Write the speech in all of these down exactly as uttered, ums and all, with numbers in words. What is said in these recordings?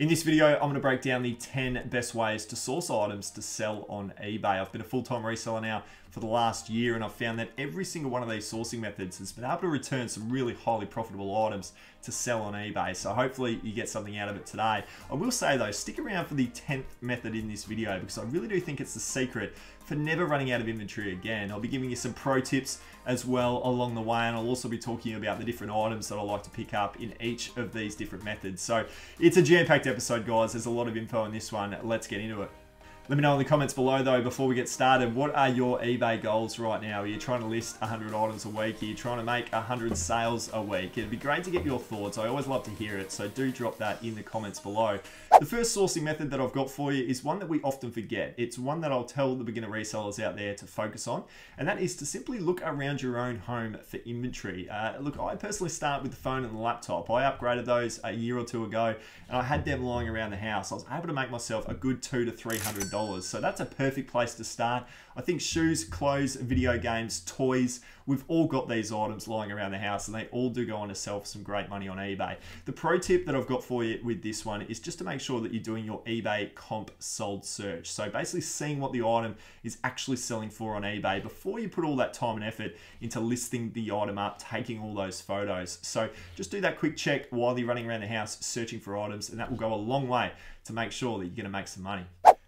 In this video, I'm going to break down the ten best ways to source items to sell on eBay. I've been a full-time reseller now for the last year, and I've found that every single one of these sourcing methods has been able to return some really highly profitable items to sell on eBay. So hopefully you get something out of it today. I will say though, stick around for the tenth method in this video because I really do think it's the secret for never running out of inventory again. I'll be giving you some pro tips as well along the way, and I'll also be talking about the different items that I like to pick up in each of these different methods. So it's a jam-packed episode, guys. There's a lot of info in this one. Let's get into it. Let me know in the comments below though, before we get started, what are your eBay goals right now? Are you trying to list one hundred items a week? Are you trying to make one hundred sales a week? It'd be great to get your thoughts. I always love to hear it, so do drop that in the comments below. The first sourcing method that I've got for you is one that we often forget. It's one that I'll tell the beginner resellers out there to focus on, and that is to simply look around your own home for inventory. Uh, look, I personally start with the phone and the laptop. I upgraded those a year or two ago, and I had them lying around the house. I was able to make myself a good two to three hundred dollars. So that's a perfect place to start. I think shoes, clothes, video games, toys, we've all got these items lying around the house and they all do go on to sell for some great money on eBay. The pro tip that I've got for you with this one is just to make sure that you're doing your eBay comp sold search. So basically seeing what the item is actually selling for on eBay before you put all that time and effort into listing the item up, taking all those photos. So just do that quick check while you're running around the house searching for items, and that will go a long way to make sure that you're gonna make some money.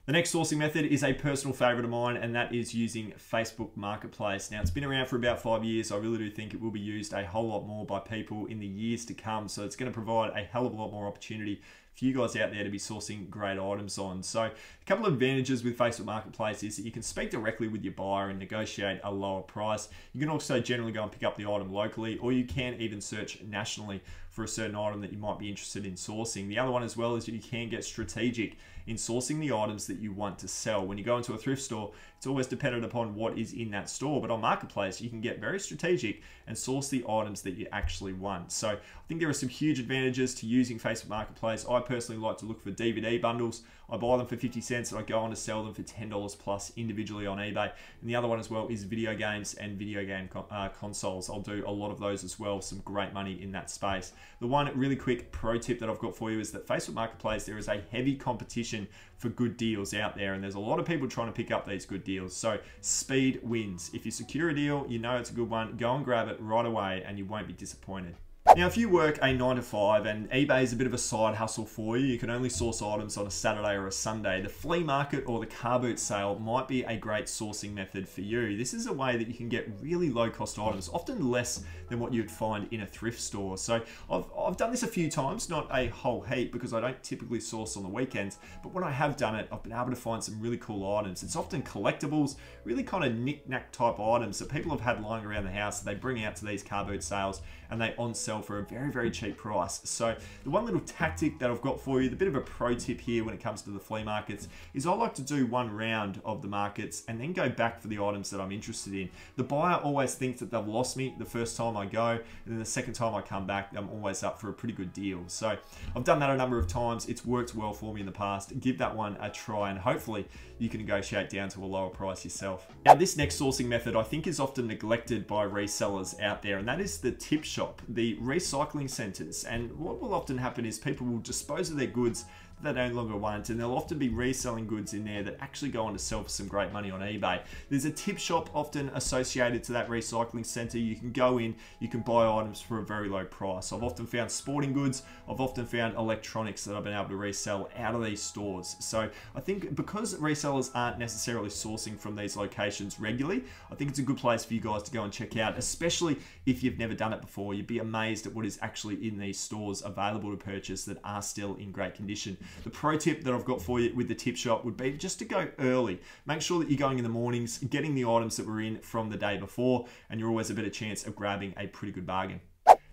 The next sourcing method is a personal favorite of mine, and that is using Facebook Marketplace. Now, it's been around for about five years. I really do think it will be used a whole lot more by people in the years to come. So it's going to provide a hell of a lot more opportunity for you guys out there to be sourcing great items on. So a couple of advantages with Facebook Marketplace is that you can speak directly with your buyer and negotiate a lower price. You can also generally go and pick up the item locally, or you can even search nationally for a certain item that you might be interested in sourcing. The other one as well is that you can get strategic in sourcing the items that you want to sell. When you go into a thrift store, it's always dependent upon what is in that store, but on Marketplace, you can get very strategic and source the items that you actually want. So I think there are some huge advantages to using Facebook Marketplace. I personally like to look for D V D bundles. I buy them for fifty cents and I go on to sell them for ten dollars plus individually on eBay. And the other one as well is video games and video game uh, consoles. I'll do a lot of those as well, some great money in that space. The one really quick pro tip that I've got for you is that Facebook Marketplace, there is a heavy competition for good deals out there, and there's a lot of people trying to pick up these good deals. So speed wins. If you secure a deal, you know it's a good one, go and grab it right away and you won't be disappointed. Now, if you work a nine to five and eBay is a bit of a side hustle for you, you can only source items on a Saturday or a Sunday, the flea market or the car boot sale might be a great sourcing method for you. This is a way that you can get really low cost items, often less than what you'd find in a thrift store. So I've, I've done this a few times, not a whole heap because I don't typically source on the weekends, but when I have done it, I've been able to find some really cool items. It's often collectibles, really kind of knick-knack type items that people have had lying around the house that they bring out to these car boot sales and they on sell for a very, very cheap price. So the one little tactic that I've got for you, the bit of a pro tip here when it comes to the flea markets, is I like to do one round of the markets and then go back for the items that I'm interested in. The buyer always thinks that they've lost me the first time I go, and then the second time I come back, I'm always up for a pretty good deal. So I've done that a number of times. It's worked well for me in the past. Give that one a try and hopefully you can negotiate down to a lower price yourself. Now, this next sourcing method I think is often neglected by resellers out there, and that is the tip shop, the recycling centers. And what will often happen is people will dispose of their goods they no longer want, and they'll often be reselling goods in there that actually go on to sell for some great money on eBay. There's a tip shop often associated to that recycling center. You can go in, you can buy items for a very low price. I've often found sporting goods, I've often found electronics that I've been able to resell out of these stores. So I think because resellers aren't necessarily sourcing from these locations regularly, I think it's a good place for you guys to go and check out, especially if you've never done it before. You'd be amazed at what is actually in these stores available to purchase that are still in great condition. The pro tip that I've got for you with the tip shop would be just to go early. Make sure that you're going in the mornings, getting the items that were in from the day before, and you're always a better chance of grabbing a pretty good bargain.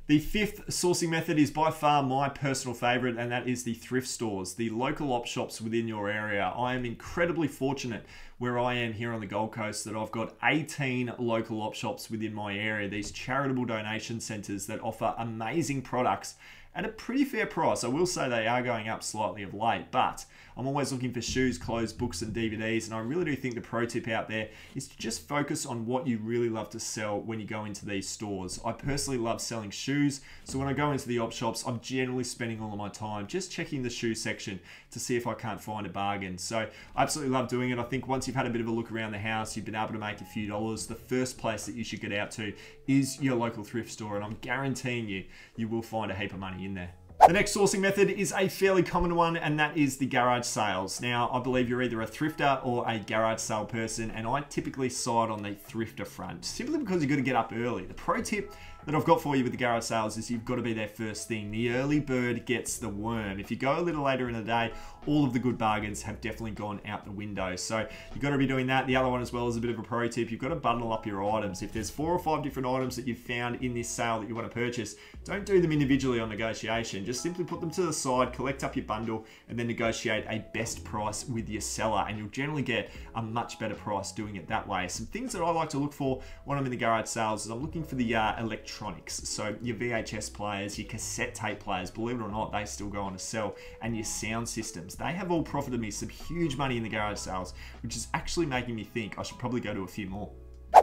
The fifth sourcing method is by far my personal favorite, and that is the thrift stores, the local op shops within your area. I am incredibly fortunate where I am here on the Gold Coast that I've got eighteen local op shops within my area, these charitable donation centers that offer amazing products at a pretty fair price. I will say they are going up slightly of late, but I'm always looking for shoes, clothes, books, and D V Ds, and I really do think the pro tip out there is to just focus on what you really love to sell when you go into these stores. I personally love selling shoes, so when I go into the op shops, I'm generally spending all of my time just checking the shoe section to see if I can't find a bargain. So I absolutely love doing it. I think once you've had a bit of a look around the house, you've been able to make a few dollars, the first place that you should get out to is your local thrift store, and I'm guaranteeing you, you will find a heap of money in there. The next sourcing method is a fairly common one, and that is the garage sales. Now, I believe you're either a thrifter or a garage sale person, and I typically side on the thrifter front, simply because you've got to get up early. The pro tip that I've got for you with the garage sales is you've got to be there first thing. The early bird gets the worm. If you go a little later in the day, all of the good bargains have definitely gone out the window. So you've got to be doing that. The other one as well is a bit of a pro tip. You've got to bundle up your items. If there's four or five different items that you've found in this sale that you want to purchase, don't do them individually on negotiation. Just simply put them to the side, collect up your bundle, and then negotiate a best price with your seller. And you'll generally get a much better price doing it that way. Some things that I like to look for when I'm in the garage sales is I'm looking for the uh, electronics. So your V H S players, your cassette tape players, believe it or not, they still go on to sell, and your sound systems. They have all profited me some huge money in the garage sales, which is actually making me think I should probably go to a few more.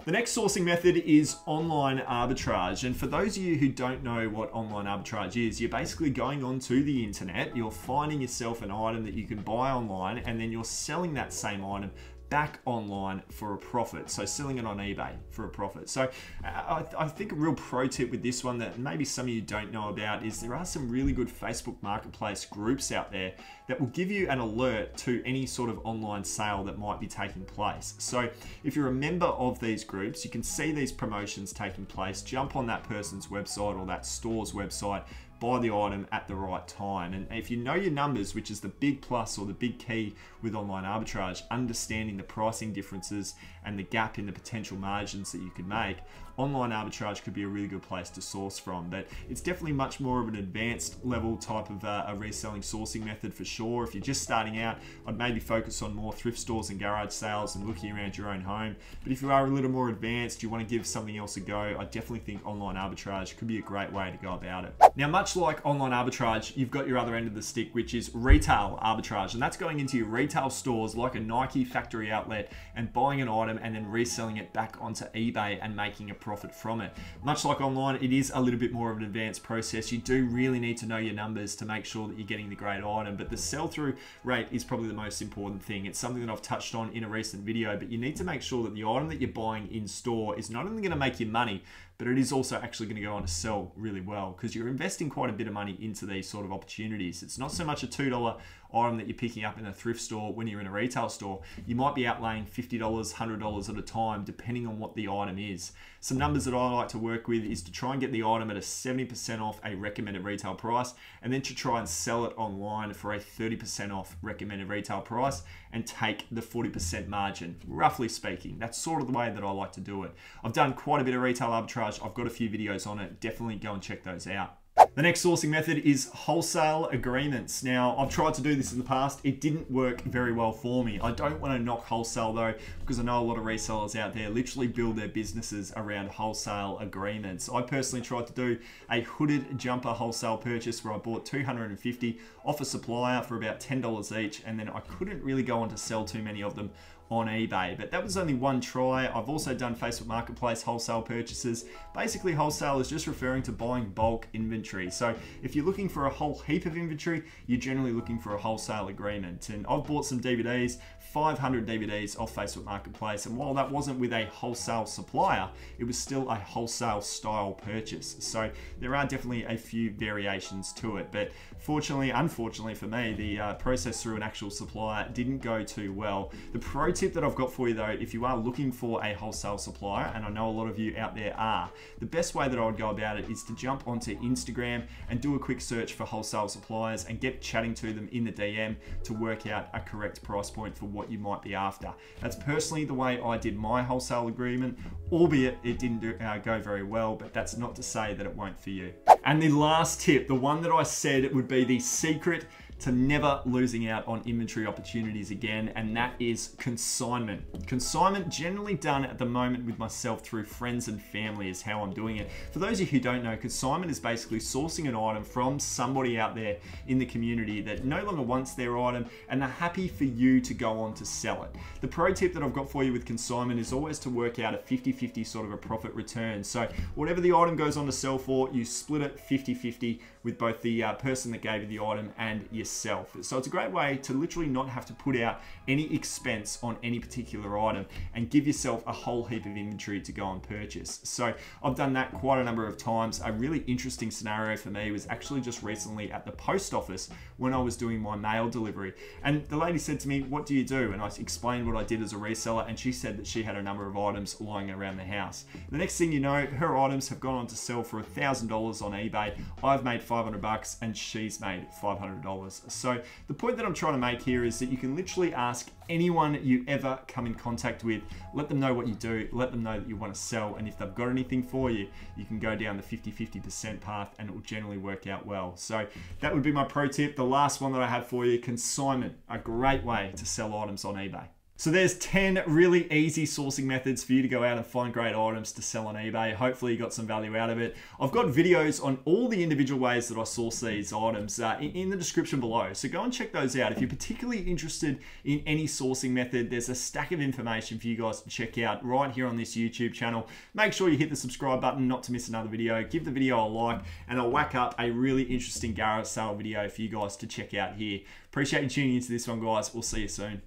The next sourcing method is online arbitrage. And for those of you who don't know what online arbitrage is, you're basically going onto the internet, you're finding yourself an item that you can buy online, and then you're selling that same item back online for a profit. So selling it on eBay for a profit. So uh, I, I think a real pro tip with this one that maybe some of you don't know about is there are some really good Facebook Marketplace groups out there that will give you an alert to any sort of online sale that might be taking place. So if you're a member of these groups, you can see these promotions taking place, jump on that person's website or that store's website, buy the item at the right time. And if you know your numbers, which is the big plus or the big key with online arbitrage, understanding the pricing differences and the gap in the potential margins that you can make, online arbitrage could be a really good place to source from. But it's definitely much more of an advanced level type of uh, a reselling sourcing method for sure. If you're just starting out, I'd maybe focus on more thrift stores and garage sales and looking around your own home. But if you are a little more advanced, you want to give something else a go, I definitely think online arbitrage could be a great way to go about it. Now, much like online arbitrage, you've got your other end of the stick, which is retail arbitrage, and that's going into your retail stores like a Nike factory outlet and buying an item and then reselling it back onto eBay and making a profit from it. Much like online, it is a little bit more of an advanced process. You do really need to know your numbers to make sure that you're getting the great item, but the sell-through rate is probably the most important thing. It's something that I've touched on in a recent video, but you need to make sure that the item that you're buying in store is not only going to make you money, but it is also actually going to go on to sell really well, because you're investing quite a bit of money into these sort of opportunities. It's not so much a two dollar item that you're picking up in a thrift store. When you're in a retail store, you might be outlaying fifty dollars, one hundred dollars at a time, depending on what the item is. Some numbers that I like to work with is to try and get the item at a seventy percent off a recommended retail price, and then to try and sell it online for a thirty percent off recommended retail price and take the forty percent margin, roughly speaking. That's sort of the way that I like to do it. I've done quite a bit of retail arbitrage. I've got a few videos on it. Definitely go and check those out. The next sourcing method is wholesale agreements. Now, I've tried to do this in the past. It didn't work very well for me. I don't want to knock wholesale though, because I know a lot of resellers out there literally build their businesses around wholesale agreements. I personally tried to do a hooded jumper wholesale purchase where I bought two hundred fifty off a supplier for about ten dollars each, and then I couldn't really go on to sell too many of them on eBay, but that was only one try. I've also done Facebook Marketplace wholesale purchases. Basically, wholesale is just referring to buying bulk inventory. So if you're looking for a whole heap of inventory, you're generally looking for a wholesale agreement. And I've bought some D V Ds, five hundred D V Ds off Facebook Marketplace. And while that wasn't with a wholesale supplier, it was still a wholesale style purchase. So there are definitely a few variations to it. But fortunately, unfortunately for me, the uh, process through an actual supplier didn't go too well. The pro tip that I've got for you though, if you are looking for a wholesale supplier, and I know a lot of you out there are, the best way that I would go about it is to jump onto Instagram and do a quick search for wholesale suppliers and get chatting to them in the D M to work out a correct price point for what you might be after. That's personally the way I did my wholesale agreement, albeit it didn't do, uh, go very well, but that's not to say that it won't for you. And the last tip, the one that I said would be the secret to never losing out on inventory opportunities again, and that is consignment. Consignment generally done at the moment with myself through friends and family is how I'm doing it. For those of you who don't know, consignment is basically sourcing an item from somebody out there in the community that no longer wants their item and they're happy for you to go on to sell it. The pro tip that I've got for you with consignment is always to work out a fifty fifty sort of a profit return. So whatever the item goes on to sell for, you split it fifty fifty with both the uh, person that gave you the item and yourself. So it's a great way to literally not have to put out any expense on any particular item and give yourself a whole heap of inventory to go and purchase. So I've done that quite a number of times. A really interesting scenario for me was actually just recently at the post office when I was doing my mail delivery. And the lady said to me, "What do you do?" And I explained what I did as a reseller, and she said that she had a number of items lying around the house. The next thing you know, her items have gone on to sell for one thousand dollars on eBay. I've made five hundred bucks and she's made five hundred dollars. So the point that I'm trying to make here is that you can literally ask anyone you ever come in contact with, let them know what you do, let them know that you want to sell, and if they've got anything for you, you can go down the fifty fifty percent path and it will generally work out well. So that would be my pro tip. The last one that I have for you, consignment, a great way to sell items on eBay. So there's ten really easy sourcing methods for you to go out and find great items to sell on eBay. Hopefully you got some value out of it. I've got videos on all the individual ways that I source these items uh, in the description below. So go and check those out. If you're particularly interested in any sourcing method, there's a stack of information for you guys to check out right here on this YouTube channel. Make sure you hit the subscribe button not to miss another video. Give the video a like, and I'll whack up a really interesting garage sale video for you guys to check out here. Appreciate you tuning into this one, guys. We'll see you soon.